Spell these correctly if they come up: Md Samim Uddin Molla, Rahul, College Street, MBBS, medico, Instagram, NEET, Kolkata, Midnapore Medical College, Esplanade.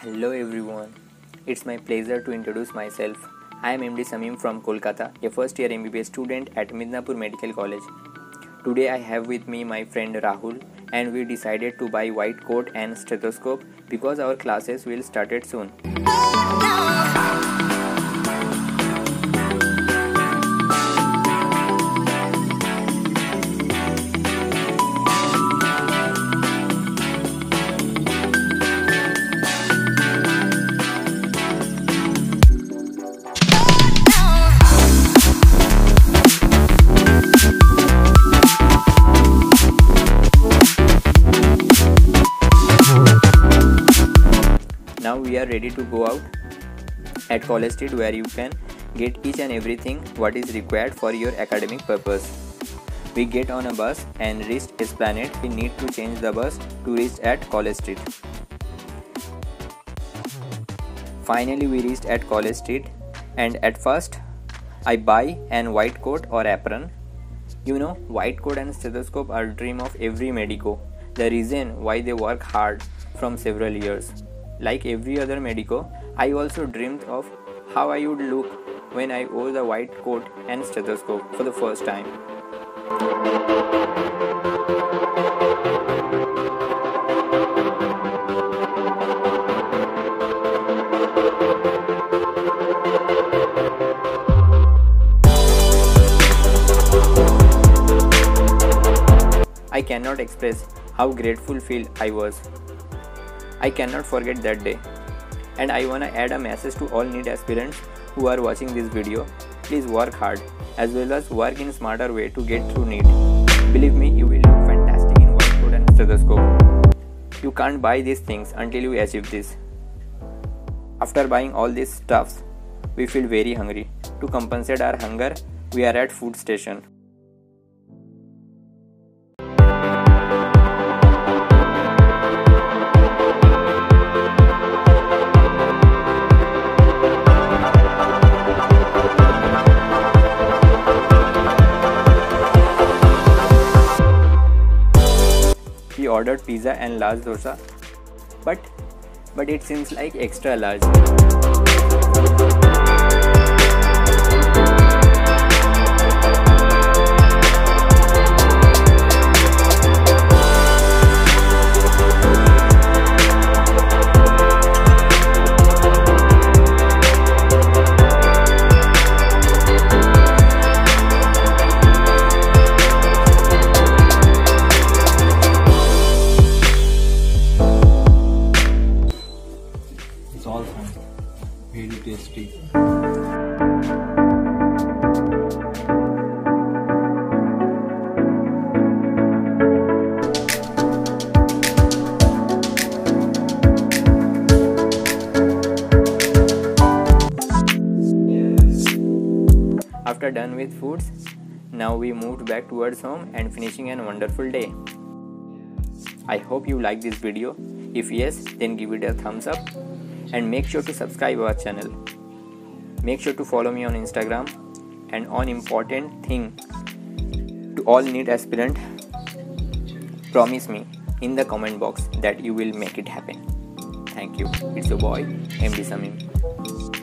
Hello everyone, it's my pleasure to introduce myself. I am Md Samim from Kolkata, a first year MBBS student at Midnapore Medical College. Today I have with me my friend Rahul and we decided to buy white coat and stethoscope because our classes will start soon. Now we are ready to go out at College Street where you can get each and everything what is required for your academic purpose. We get on a bus and reach Esplanade. We need to change the bus to reach at College Street. Finally we reached at College Street and at first I buy an white coat or apron. You know, white coat and stethoscope are a dream of every medico. The reason why they work hard from several years. Like every other medico, I also dreamed of how I would look when I wore the white coat and stethoscope for the first time. I cannot express how grateful I was. I cannot forget that day, and I wanna add a message to all NEET aspirants who are watching this video. Please work hard as well as work in smarter way to get through NEET. Believe me, you will look fantastic in white coat and stethoscope. You can't buy these things until you achieve this. After buying all these stuffs, we feel very hungry. To compensate our hunger, we are at food station. We ordered pizza and large dosa, but it seems like extra large. Very tasty. After done with foods, now we moved back towards home and finishing a wonderful day. I hope you like this video. If yes, then give it a thumbs up. And make sure to subscribe our channel. Make sure to follow me on Instagram. And one important thing to all NEET aspirant, promise me in the comment box that you will make it happen. Thank you. It's your boy Md Samim.